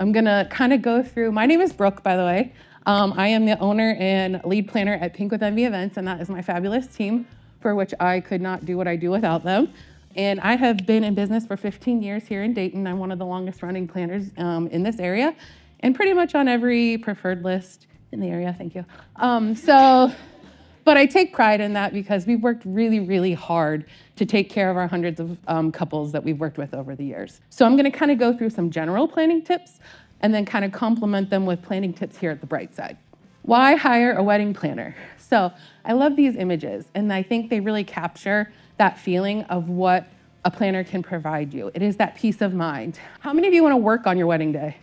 I'm going to kind of go through. My name is Brooke, by the way. I am the owner and lead planner at Pink with Envy Events, and that is my fabulous team, for which I could not do what I do without them. And I have been in business for 15 years here in Dayton. I'm one of the longest running planners in this area and pretty much on every preferred list in the area. Thank you. But I take pride in that because we've worked really, really hard to take care of our hundreds of couples that we've worked with over the years. So I'm going to kind of go through some general planning tips and then kind of complement them with planning tips here at The Brightside. Why hire a wedding planner? So I love these images, and I think they really capture that feeling of what a planner can provide you. It is that peace of mind. How many of you want to work on your wedding day?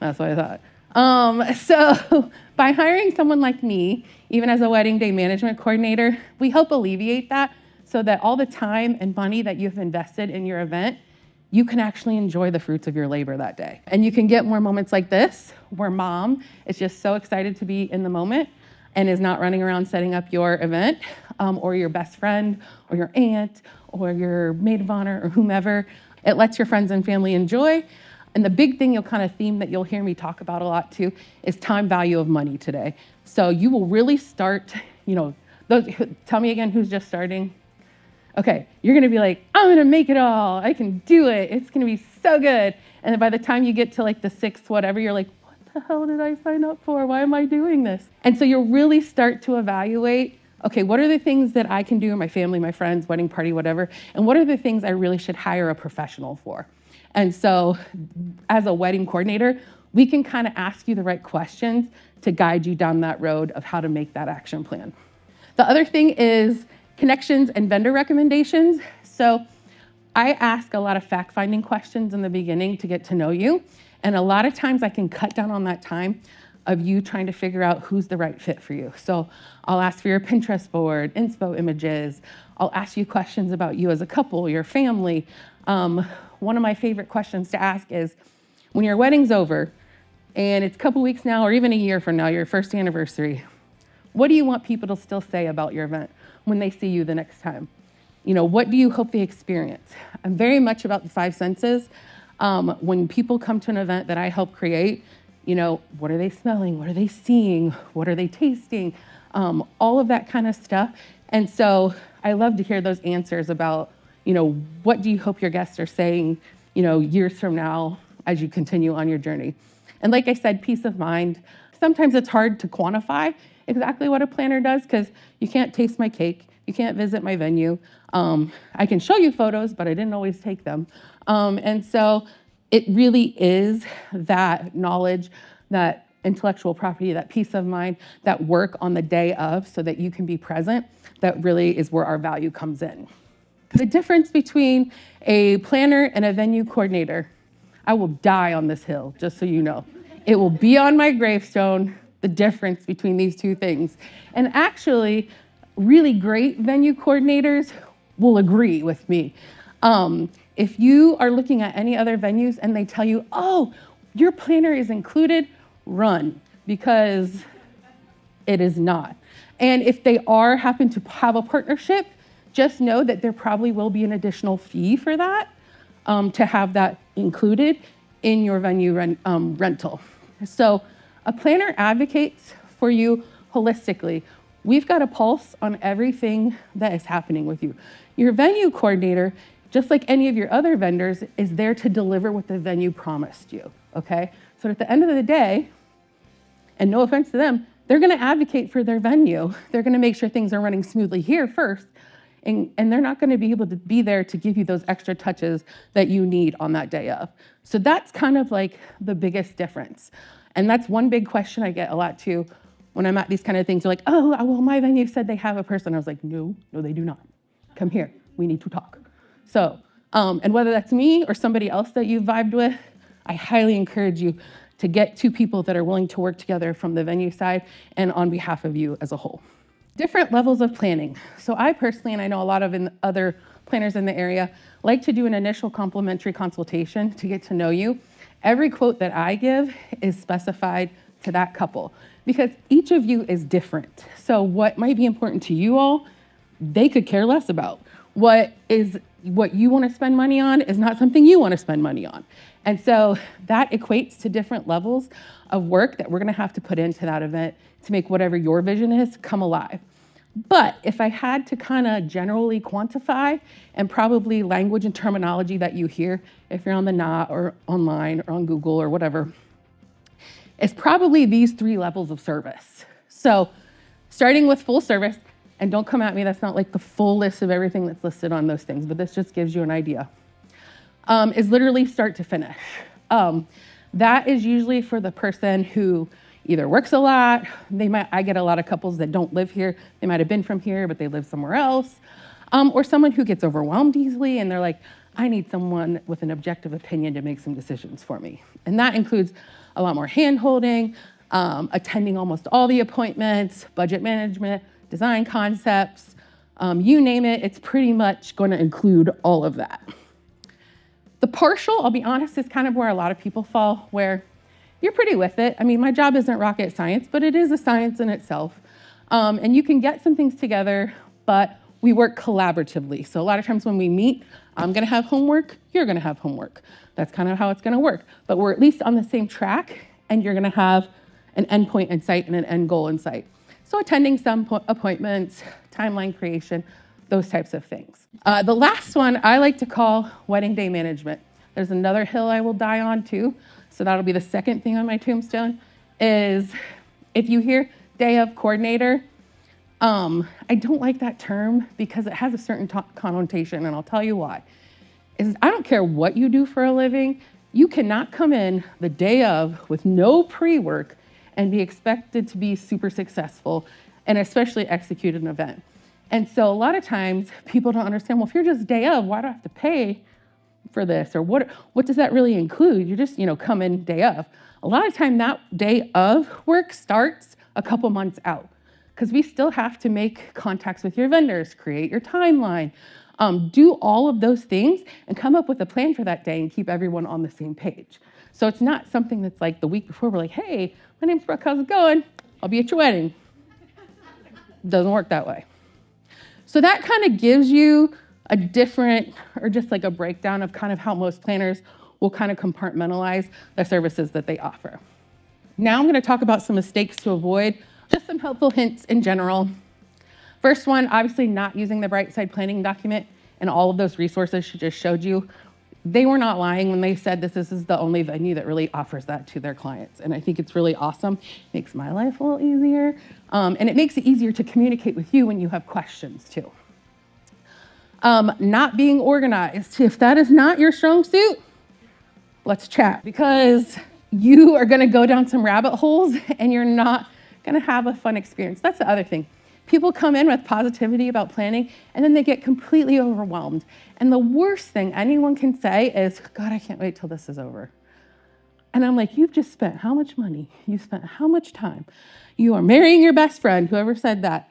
That's what I thought. So by hiring someone like me, even as a wedding day management coordinator, we help alleviate that so that all the time and money that you've invested in your event, you can actually enjoy the fruits of your labor that day. And you can get more moments like this where mom is just so excited to be in the moment and is not running around setting up your event, or your best friend or your aunt or your maid of honor or whomever. It lets your friends and family enjoy. And the big thing, theme that you'll hear me talk about a lot too, is time value of money today. So you will really start, tell me again who's just starting. Okay, you're gonna be like, I'm gonna make it all. I can do it. It's gonna be so good. And then by the time you get to like the sixth, whatever, you're like, what the hell did I sign up for? Why am I doing this? And so you'll really start to evaluate, okay, what are the things that I can do, my family, my friends, wedding party, whatever, and what are the things I really should hire a professional for? And so as a wedding coordinator, we can kind of ask you the right questions to guide you down that road of how to make that action plan. The other thing is connections and vendor recommendations. So I ask a lot of fact-finding questions in the beginning to get to know you. And a lot of times I can cut down on that time of you trying to figure out who's the right fit for you. So I'll ask for your Pinterest board, inspo images. I'll ask you questions about you as a couple, your family. One of my favorite questions to ask is, when your wedding's over, and it's a couple weeks now, or even a year from now, your first anniversary, what do you want people to still say about your event when they see you the next time? What do you hope they experience? I'm very much about the five senses. When people come to an event that I help create, what are they smelling? What are they seeing? What are they tasting? All of that kind of stuff. And so I love to hear those answers about, what do you hope your guests are saying, years from now as you continue on your journey? And like I said, peace of mind. Sometimes it's hard to quantify exactly what a planner does because you can't taste my cake. You can't visit my venue. I can show you photos, but I didn't always take them. And so it really is that knowledge, that intellectual property, that peace of mind, that work on the day of so that you can be present, that really is where our value comes in. The difference between a planner and a venue coordinator, I will die on this hill, just so you know. It will be on my gravestone, the difference between these two things. And actually, really great venue coordinators will agree with me. If you are looking at any other venues and they tell you, oh, your planner is included, run, because it is not. And if they happen to have a partnership, just know that there probably will be an additional fee for that, to have that included in your venue rental. So a planner advocates for you holistically. We've got a pulse on everything that is happening with you. Your venue coordinator, just like any of your other vendors, is there to deliver what the venue promised you, okay? So at the end of the day, and no offense to them, they're gonna advocate for their venue. They're gonna make sure things are running smoothly here first, and they're not gonna be able to be there to give you those extra touches that you need on that day of. So that's kind of like the biggest difference. And that's one big question I get a lot too when I'm at these kind of things. They're like, oh, well, my venue said they have a person. I was like, no, they do not. Come here, we need to talk. So, and whether that's me or somebody else that you vibed with, I highly encourage you to get two people that are willing to work together from the venue side and on behalf of you as a whole. Different levels of planning. So I personally, and I know a lot of other planners in the area, like to do an initial complimentary consultation to get to know you. Every quote that I give is specified to that couple because each of you is different. So what might be important to you all, they could care less about. What is what you want to spend money on is not something you want to spend money on. And so that equates to different levels of work that we're going to have to put into that event to make whatever your vision is come alive. But if I had to kind of generally quantify, and probably language and terminology that you hear if you're on the NA or online or on Google or whatever, it's probably these three levels of service. So starting with full service, and don't come at me, that's not like the full list of everything that's listed on those things, but this just gives you an idea, is literally start to finish. That is usually for the person who either works a lot, I get a lot of couples that don't live here, they might have been from here, but they live somewhere else, or someone who gets overwhelmed easily and they're like, I need someone with an objective opinion to make some decisions for me. And that includes a lot more hand-holding, attending almost all the appointments, budget management, design concepts, you name it, it's pretty much going to include all of that. The partial, I'll be honest, is kind of where a lot of people fall, where you're pretty with it. I mean, my job isn't rocket science, but it is a science in itself. And you can get some things together, but we work collaboratively. So a lot of times when we meet, I'm going to have homework, you're going to have homework. That's kind of how it's going to work. But we're at least on the same track, and you're going to have an end point in sight and an end goal in sight. So attending some appointments, timeline creation, those types of things. The last one I like to call wedding day management. There's another hill I will die on too, so that'll be the second thing on my tombstone, is if you hear day of coordinator, I don't like that term because it has a certain connotation, and I'll tell you why. I don't care what you do for a living, you cannot come in the day of with no pre-work and be expected to be super successful and especially execute an event. And so a lot of times people don't understand, well, if you're just day of, why do I have to pay for this? Or what does that really include? You're just, come in day of. A lot of time that day of work starts a couple months out because we still have to make contacts with your vendors, create your timeline, do all of those things and come up with a plan for that day and keep everyone on the same page. So it's not something that's like the week before we're like, hey, my name's Brooke, how's it going? I'll be at your wedding. Doesn't work that way. So that kind of gives you a different, or just like a breakdown of kind of how most planners will kind of compartmentalize the services that they offer. Now I'm going to talk about some mistakes to avoid, just some helpful hints in general. First one, obviously not using the Brightside planning document and all of those resources she just showed you. They were not lying when they said this is the only venue that really offers that to their clients. And I think it's really awesome. It makes my life a little easier. And it makes it easier to communicate with you when you have questions too. Not being organized. If that is not your strong suit, let's chat, because you are going to go down some rabbit holes and you're not going to have a fun experience. That's the other thing. People come in with positivity about planning, and then they get completely overwhelmed. And the worst thing anyone can say is, God, I can't wait till this is over. And I'm like, you've just spent how much money? You spent how much time? You are marrying your best friend, whoever said that.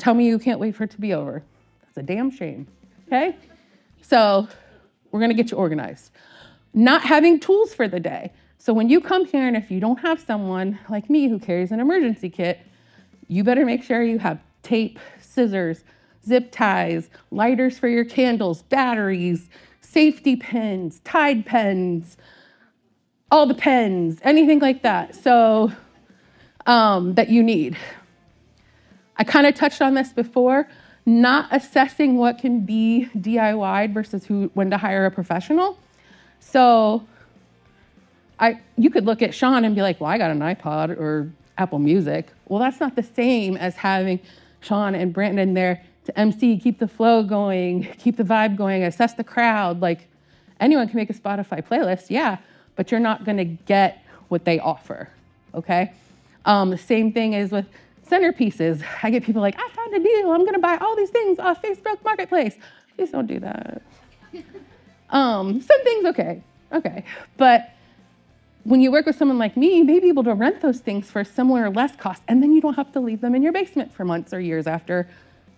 Tell me you can't wait for it to be over. That's a damn shame, okay? So we're going to get you organized. Not having tools for the day. So when you come here, and if you don't have someone like me who carries an emergency kit, you better make sure you have tape, scissors, zip ties, lighters for your candles, batteries, safety pins, Tide pens, all the pens, anything like that, so that you need. I kind of touched on this before, not assessing what can be DIY'd versus when to hire a professional. So you could look at Sean and be like, well, I got an iPod or Apple Music. Well, that's not the same as having Sean and Brandon there to MC, keep the flow going, keep the vibe going, assess the crowd. Like, anyone can make a Spotify playlist, yeah, but you're not going to get what they offer, okay? The same thing is with centerpieces. I get people like, I found a deal. I'm going to buy all these things off Facebook Marketplace. Please don't do that. Some things, okay. But when you work with someone like me, you may be able to rent those things for a similar or less cost, and then you don't have to leave them in your basement for months or years after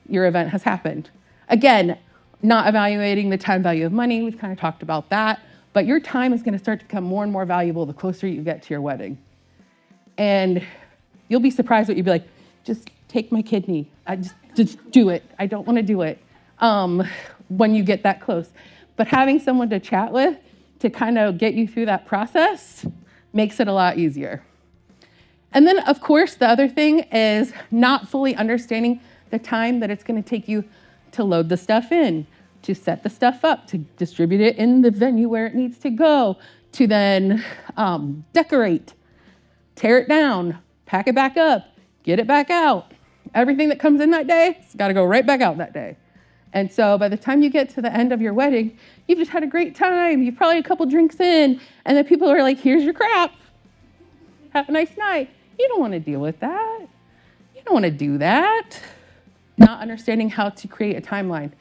your event has happened. Again, not evaluating the time value of money. We've kind of talked about that, but your time is going to start to become more and more valuable the closer you get to your wedding. And you'll be surprised what you'd be like, just take my kidney. I just do it. I don't want to do it. when you get that close. But having someone to chat with to kind of get you through that process makes it a lot easier. And then, of course, the other thing is not fully understanding the time that it's going to take you to load the stuff in, to set the stuff up, to distribute it in the venue where it needs to go, to then decorate, tear it down, pack it back up, get it back out. Everything that comes in that day, it's got to go right back out that day. And so by the time you get to the end of your wedding, you've just had a great time. You've probably a couple drinks in, and then people are like, here's your crap. Have a nice night. You don't want to deal with that. You don't want to do that. Not understanding how to create a timeline.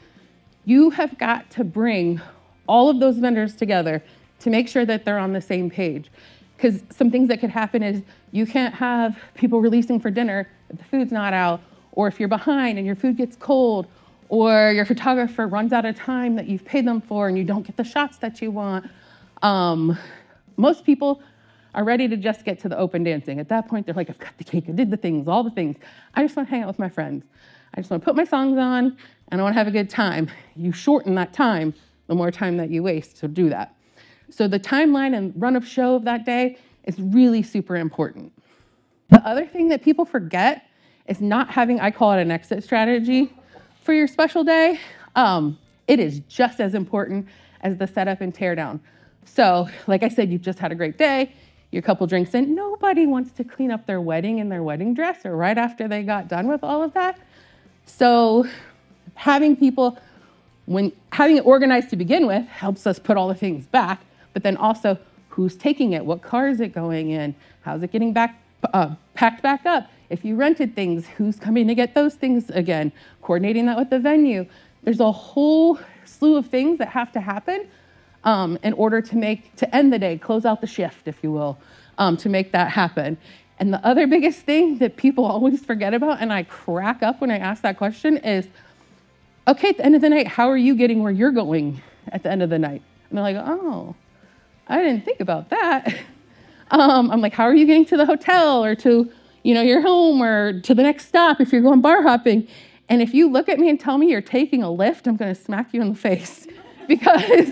You have got to bring all of those vendors together to make sure that they're on the same page. Because some things that could happen is you can't have people releasing for dinner if the food's not out, or if you're behind and your food gets cold, or your photographer runs out of time that you've paid them for and you don't get the shots that you want. Most people are ready to just get to the open dancing. At that point, they're like, I've got the cake, I did the things, all the things. I just want to hang out with my friends. I just want to put my songs on, and I want to have a good time. You shorten that time, the more time that you waste, so do that. So the timeline and run of show of that day is really super important. The other thing that people forget is not having, I call it an exit strategy, for your special day. It is just as important as the setup and tear down. So, like I said, you've just had a great day, your couple drinks in, nobody wants to clean up their wedding in their wedding dress or right after they got done with all of that. So having people, when having it organized to begin with, helps us put all the things back, but then also who's taking it, what car is it going in, how's it getting back, packed back up. If you rented things, who's coming to get those things again, coordinating that with the venue. There's a whole slew of things that have to happen in order to end the day, close out the shift, if you will, to make that happen. And the other biggest thing that people always forget about, and I crack up when I ask that question, is, okay, at the end of the night, how are you getting where you're going at the end of the night? And they're like, oh, I didn't think about that. I'm like, how are you getting to the hotel or to your home or to the next stop if you're going bar hopping? And if you look at me and tell me you're taking a Lyft, I'm going to smack you in the face, because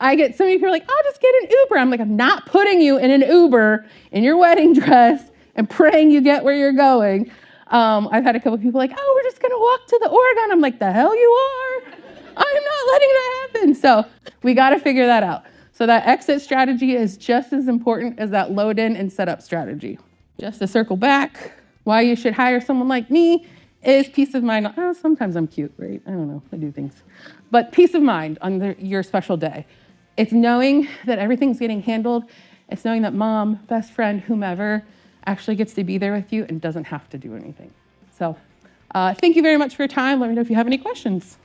I get so many people like, I'll just get an Uber. I'm like, I'm not putting you in an Uber in your wedding dress and praying you get where you're going. I've had a couple of people like, oh, we're just going to walk to the Oregon. I'm like, the hell you are. I'm not letting that happen. So we got to figure that out. So that exit strategy is just as important as that load in and setup strategy. Just to circle back, why you should hire someone like me is peace of mind. Oh, sometimes I'm cute, right? I don't know, I do things. But peace of mind on your special day. It's knowing that everything's getting handled. It's knowing that mom, best friend, whomever, actually gets to be there with you and doesn't have to do anything. So thank you very much for your time. Let me know if you have any questions.